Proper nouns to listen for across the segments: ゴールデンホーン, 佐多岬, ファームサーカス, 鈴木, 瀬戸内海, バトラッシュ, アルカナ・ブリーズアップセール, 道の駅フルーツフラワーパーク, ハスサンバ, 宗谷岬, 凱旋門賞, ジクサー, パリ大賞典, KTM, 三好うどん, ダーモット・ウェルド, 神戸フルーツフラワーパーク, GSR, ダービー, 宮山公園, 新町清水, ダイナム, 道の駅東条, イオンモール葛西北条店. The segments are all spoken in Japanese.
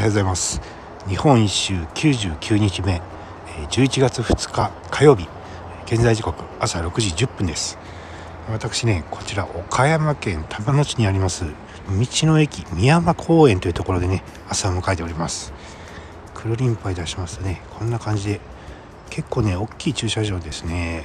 はようございます。日本一周99日目11月2日火曜日、現在時刻朝6時10分です。私ね、こちら岡山県玉野市にあります道の駅宮山公園というところでね、朝を迎えております。黒リンパいたしますとね、こんな感じで結構ね大きい駐車場ですね。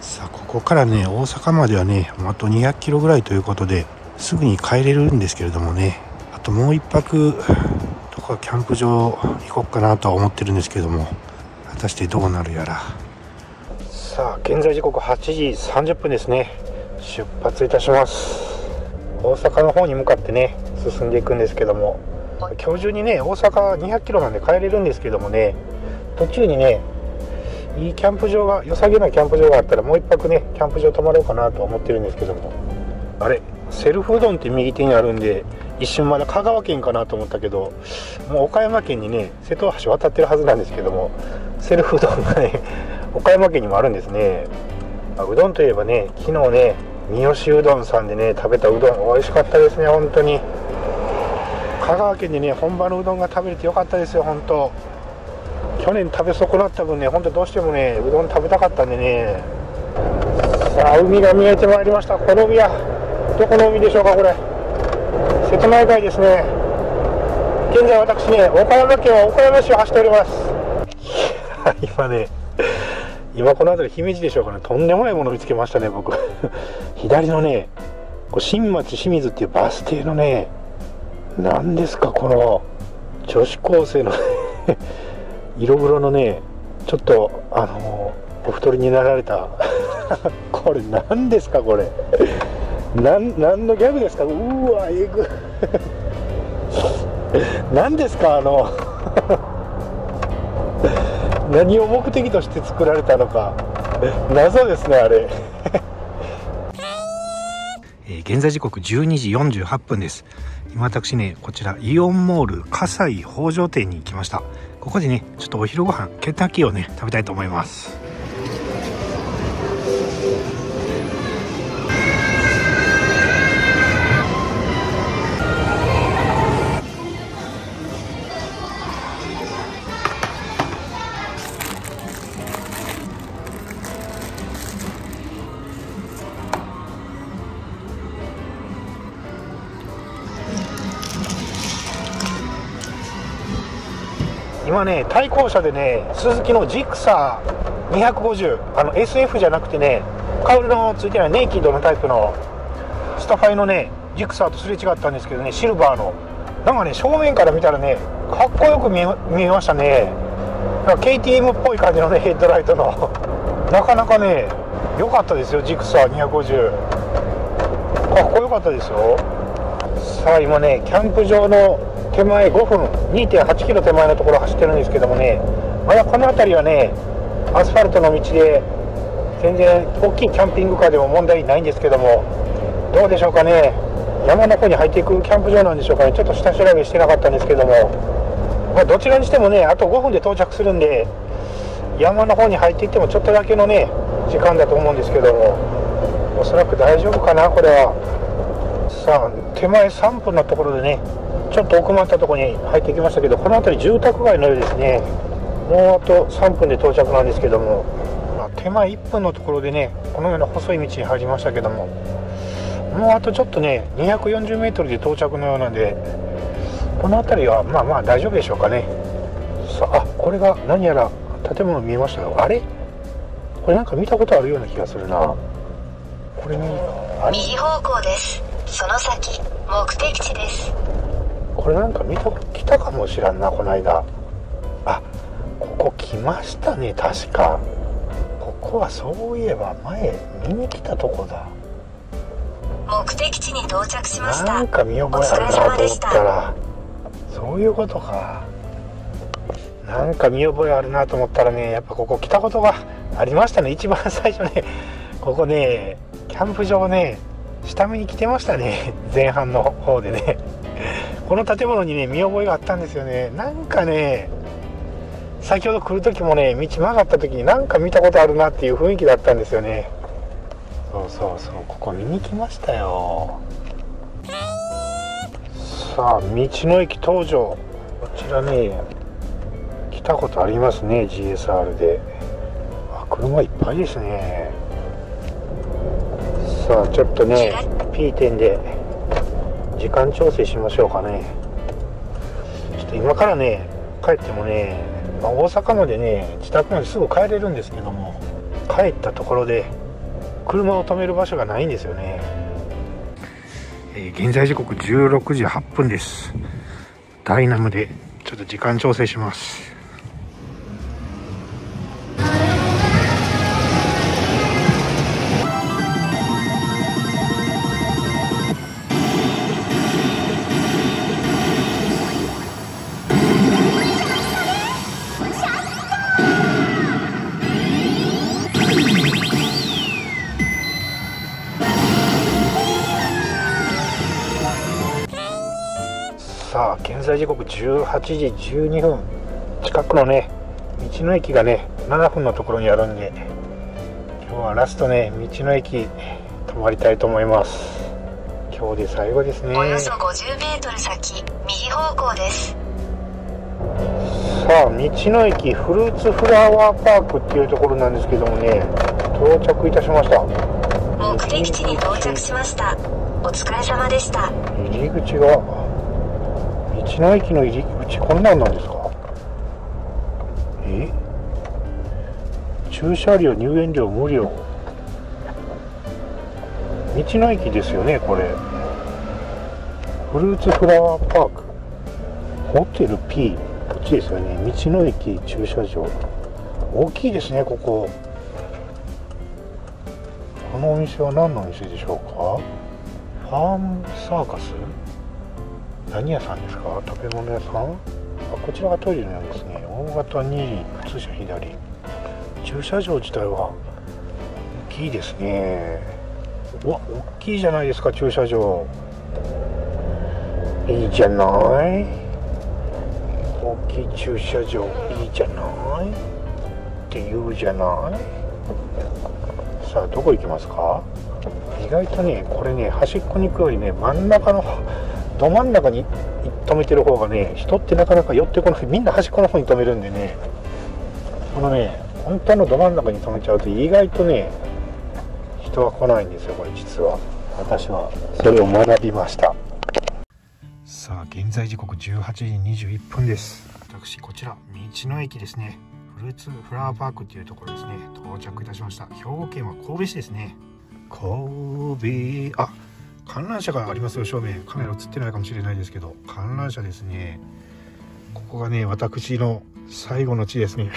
さあ、ここからね大阪まではねあと200キロぐらいということで、すぐに帰れるんですけれどもね、あともう一泊とかキャンプ場行こうかなとは思ってるんですけども、果たしてどうなるやら。さあ、現在時刻8時30分ですね。出発いたします。大阪の方に向かってね進んでいくんですけども、今日中にね大阪200キロなんで帰れるんですけどもね、途中にねいいキャンプ場が、良さげなキャンプ場があったらもう一泊ねキャンプ場泊まろうかなと思ってるんですけども、あれセルフうどんって右手にあるんで、一瞬まだ香川県かなと思ったけど、もう岡山県にね瀬戸大橋渡ってるはずなんですけども、セルフうどんがね岡山県にもあるんですね。うどんといえばね、昨日ね三好うどんさんでね食べたうどん美味しかったですね。本当に香川県でね本場のうどんが食べれてよかったですよ。本当去年食べ損なった分ね、本当どうしてもねうどん食べたかったんでね。さあ、海が見えてまいりました。この海はどこの海でしょうか。これ瀬戸内海ですね。現在私ね岡山県は岡山市を走っております。今ね、今この辺り姫路でしょうかね、とんでもないもの見つけましたね僕左のね新町清水っていうバス停のね、何ですかこの女子高生の色黒のね、ちょっとお太りになられたこれ何ですかこれ何のギャグですか。うーわえぐ何ですか何を目的として作られたのか謎ですねあれ現在時刻12時48分です。今私ねこちらイオンモール葛西北条店に行きました。ここでねちょっとお昼ご飯ケンタッキーをね食べたいと思います。今ね対向車でね鈴木のジクサー250、SF じゃなくてねカウルのついてないネイキッドのタイプのスタファイのねジクサーとすれ違ったんですけどね、シルバーのなんかね正面から見たらねかっこよく見えましたね。なんか KTM っぽい感じのねヘッドライトのなかなかね良かったですよ。ジクサー250かっこよかったですよ。さあ、今ねキャンプ場の手前5分 2.8 キロ手前のところを走ってるんですけどもね、まだこの辺りはねアスファルトの道で全然大きいキャンピングカーでも問題ないんですけども、どうでしょうかね、山の方に入っていくキャンプ場なんでしょうかね。ちょっと下調べしてなかったんですけども、まあ、どちらにしてもねあと5分で到着するんで、山の方に入っていってもちょっとだけのね時間だと思うんですけども、おそらく大丈夫かなこれは。さあ、手前3分のところでねちょっと奥まったところに入ってきましたけど、この辺り住宅街のようですね。もうあと3分で到着なんですけども、まあ、手前1分のところでねこのような細い道に入りましたけども、もうあとちょっとね 240m で到着のようなんで、この辺りはまあまあ大丈夫でしょうかね。さあ、これが何やら建物見えましたよ。あれこれなんか見たことあるような気がするな。これ右方向です。その先目的地です。これなんか見た来たかもしらんな、この間。あ、ここ来ましたね確か。ここはそういえば前見に来たとこだ。目的地に到着しました。なんか見覚えあるなと思ったら、そういうことか。なんか見覚えあるなと思ったらね、やっぱここ来たことがありましたね。一番最初ねここねキャンプ場ね下見に来てましたね、前半の方でねこの建物にね見覚えがあったんですよね。なんかね先ほど来る時もね道曲がった時になんか見たことあるなっていう雰囲気だったんですよね。そうそうそう、ここ見に来ましたよ。さあ、道の駅東条ちらね来たことありますね GSR で。あ、車いっぱいですね。さあちょっとね P 点で時間調整しましょうかね。ちょっと今からね帰ってもね、まあ、大阪までね自宅まですぐ帰れるんですけども、帰ったところで車を止める場所がないんですよね。現在時刻16時8分です。ダイナムでちょっと時間調整します。さあ現在時刻18時12分、近くのね道の駅がね7分のところにあるんで、今日はラストね道の駅泊まりたいと思います。今日で最後ですね。およそ 50m 先右方向です。さあ道の駅フルーツフラワーパークっていうところなんですけどもね、到着いたしました。目的地に到着しました。お疲れ様でした。入り口が道の駅の入り口、こんなんなんですか。え、駐車料入園料無料、道の駅ですよねこれ。フルーツフラワーパークホテル P、 こっちですよね。道の駅駐車場、大きいですねここ。このお店は何のお店でしょうか。ファームサーカス、何屋さんですか。食べ物屋さん。あ、こちらがトイレなんですね。大型に通車左。駐車場自体は大きいですね。うわ、大きいじゃないですか駐車場。いいじゃない、大きい駐車場、いいじゃないって言うじゃない。さあどこ行きますか。意外とねこれね端っこに行くよりね真ん中のど真ん中に止めてる方がね、人ってなかなか寄ってこない。みんな端っこの方に止めるんでね、このね本当のど真ん中に止めちゃうと意外とね人は来ないんですよこれ。実は私はそれを学びました。さあ現在時刻18時21分です。私こちら道の駅ですね、フルーツフラワーパークっていうところですね、到着いたしました。兵庫県は神戸市ですね。神戸、あ、観覧車がありますよ。正面カメラ映ってないかもしれないですけど、観覧車ですね。ここがね私の最後の地ですね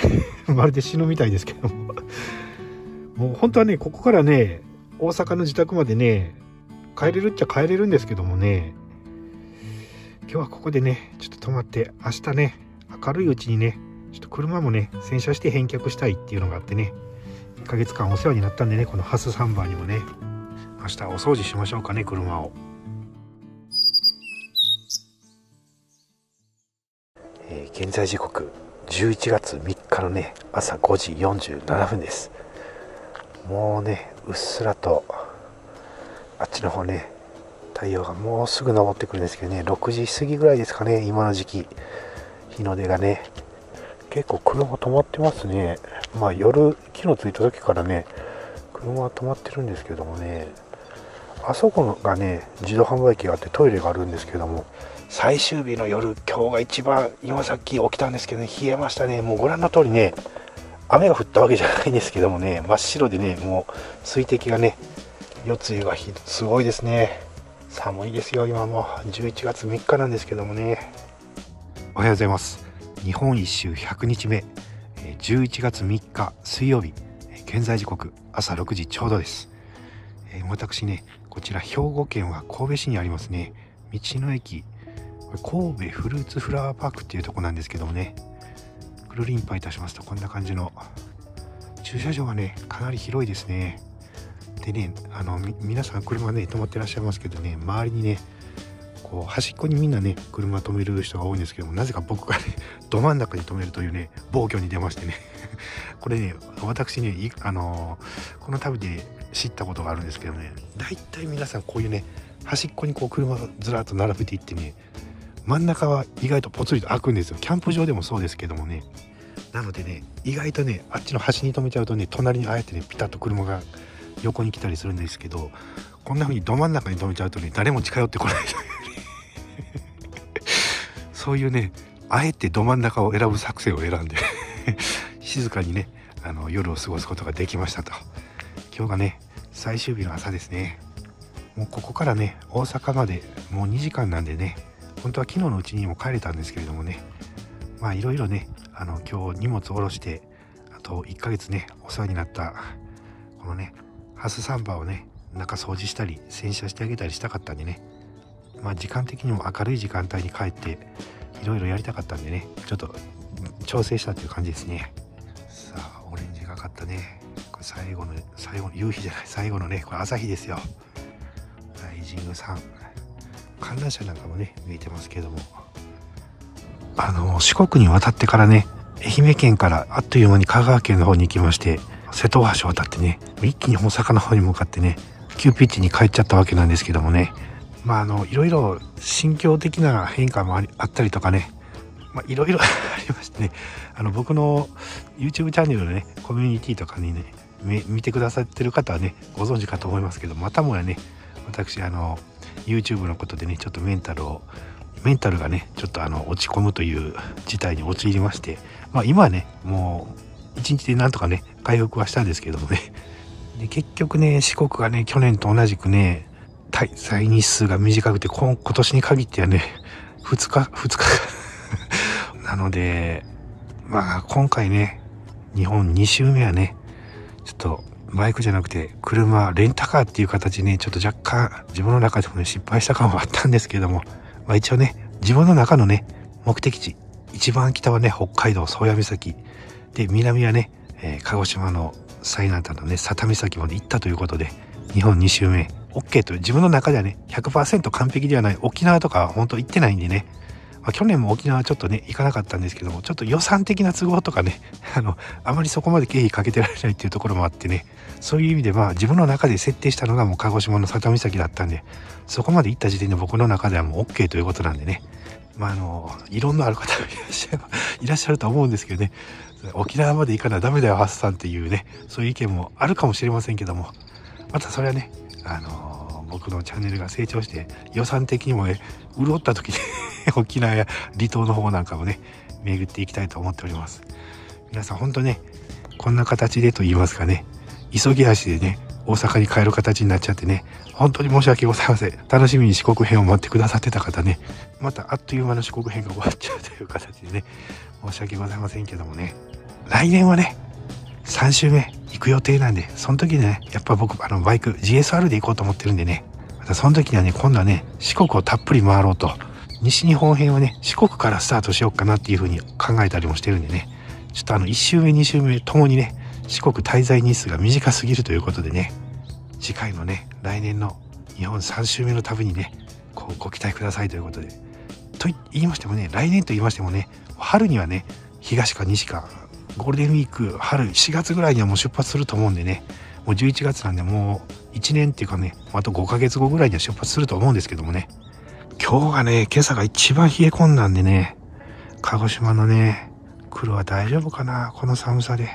まるで死ぬみたいですけどももう本当はねここからね大阪の自宅までね帰れるっちゃ帰れるんですけどもね、今日はここでねちょっと泊まって、明日ね明るいうちにねちょっと車もね洗車して返却したいっていうのがあってね、1ヶ月間お世話になったんでね、このハスサンバーにもね明日お掃除しましょうかね車を。現在時刻11月3日のね朝5時47分です。もうねうっすらとあっちの方ね太陽がもうすぐ昇ってくるんですけどね、6時過ぎぐらいですかね今の時期。日の出がね結構車止まってますね。まあ夜気のついた時からね車は止まってるんですけどもね、あそこがね自動販売機があってトイレがあるんですけども、最終日の夜今日が一番、今さっき起きたんですけどね冷えましたね。もうご覧の通りね雨が降ったわけじゃないんですけどもね、真っ白でねもう水滴がね夜露がすごいですね。寒いですよ今も。11月3日なんですけどもね。おはようございます。日本一周100日目11月3日水曜日、現在時刻朝6時ちょうどです。私ねこちら兵庫県は神戸市にありますね道の駅、これ神戸フルーツフラワーパークっていうとこなんですけどもね、くるりんぱいたしますとこんな感じの駐車場がねかなり広いですね。でね皆さん車ね止まってらっしゃいますけどね、周りにねこう端っこにみんなね車止める人が多いんですけども、なぜか僕がねど真ん中に止めるというね暴挙に出ましてねこれね私ねこの旅で知ったことがあるんですけどね、だいたい皆さんこういうね端っこにこう車をずらっと並べていってね、真ん中は意外とぽつりと開くんですよ。キャンプ場でもそうですけどもね。なのでね、意外とね、あっちの端に止めちゃうとね、隣にああやってね、ピタッと車が横に来たりするんですけど、こんな風にど真ん中に止めちゃうとね、誰も近寄ってこないそういうね、あえてど真ん中を選ぶ作戦を選んで静かにね、夜を過ごすことができましたと。今日がね、最終日の朝ですね。もうここからね、大阪までもう2時間なんでね、本当は昨日のうちにも帰れたんですけれどもね、まあいろいろね、今日荷物を下ろして、あと1ヶ月ねお世話になったこのねハスサンバをね、中掃除したり洗車してあげたりしたかったんでね、まあ時間的にも明るい時間帯に帰っていろいろやりたかったんでね、ちょっと調整したっていう感じですね。さあ、オレンジがかったね。これ最後の夕日じゃない、最後のね、これ朝日ですよ。ライジングサン、観覧車なんかもね見えてますけども、四国に渡ってからね、愛媛県からあっという間に香川県の方に行きまして、瀬戸大橋渡ってね、一気に大阪の方に向かってね、急ピッチに帰っちゃったわけなんですけどもね、まあいろいろ心境的な変化もあったりとかね、まあいろいろありましてね、僕の YouTube チャンネルのねコミュニティとかにね見てくださってる方はねご存知かと思いますけど、またもやね、私YouTube のことでね、ちょっとメンタルがね、ちょっと落ち込むという事態に陥りまして、まあ今はね、もう一日でなんとかね回復はしたんですけどもね。で、結局ね、四国がね去年と同じくね滞在日数が短くて、今年に限ってはね2日なので、まあ今回ね日本2周目はね、ちょっとバイクじゃなくて車、レンタカーっていう形ね、ちょっと若干自分の中でもね失敗した感はあったんですけども、まあ一応ね、自分の中のね目的地、一番北はね北海道宗谷岬で、南はね、鹿児島の最南端のね佐多岬まで行ったということで、日本2周目 OK という、自分の中ではね 100% 完璧ではない。沖縄とか本当行ってないんでね、まあ、去年も沖縄ちょっとね行かなかったんですけども、ちょっと予算的な都合とかね、あまりそこまで経費かけてられないっていうところもあってね、そういう意味でまあ自分の中で設定したのがもう鹿児島の佐多岬だったんで、そこまで行った時点で僕の中ではもう OK ということなんでね、まあいろんなある方がいらっしゃると思うんですけどね、沖縄まで行かなダメだよハスさんっていうね、そういう意見もあるかもしれませんけども、またそれはね、僕のチャンネルが成長して予算的にもね潤った時に沖縄や離島の方なんかもね巡っていきたいと思っております。皆さん本当ね、こんな形でと言いますかね、急ぎ足でね大阪に帰る形になっちゃってね、本当に申し訳ございません。楽しみに四国編を待ってくださってた方ね、またあっという間の四国編が終わっちゃうという形でね、申し訳ございませんけどもね、来年はね3週目行く予定なんで、その時ねやっぱ僕バイク GSR で行こうと思ってるんでね、またその時にはね、今度はね四国をたっぷり回ろうと、西日本編はね四国からスタートしようかなっていう風に考えたりもしてるんでね、ちょっと1周目2周目ともにね四国滞在日数が短すぎるということでね、次回のね来年の日本3周目の旅にねこうご期待くださいということで、と言いましてもね、来年と言いましてもね、春にはね東か西か、ゴールデンウィーク春4月ぐらいにはもう出発すると思うんでね、もう11月なんで、もう1年っていうかね、あと5ヶ月後ぐらいには出発すると思うんですけどもね、今日がね今朝が一番冷え込んだんでね、鹿児島のね黒は大丈夫かな、この寒さで。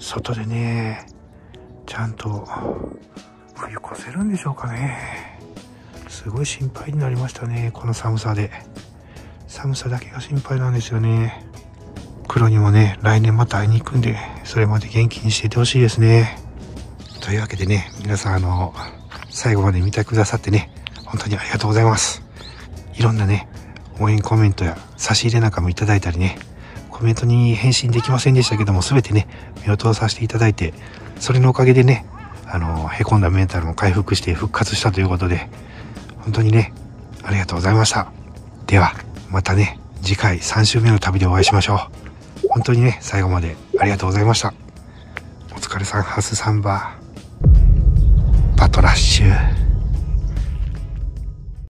外でねちゃんと冬越せるんでしょうかね、すごい心配になりましたね。この寒さで、寒さだけが心配なんですよね。黒にもね来年また会いに行くんで、それまで元気にしていてほしいですね。というわけでね、皆さん最後まで見てくださってね本当にありがとうございます。いろんなね応援コメントや差し入れなんかもいただいたりね、コメントに返信できませんでしたけども、全てね目を通させていただいて、それのおかげでねへこんだメンタルも回復して復活したということで、本当にねありがとうございました。ではまたね次回3週目の旅でお会いしましょう。本当にね最後までありがとうございました。お疲れさん、ハスサンバ、バトラッシュ。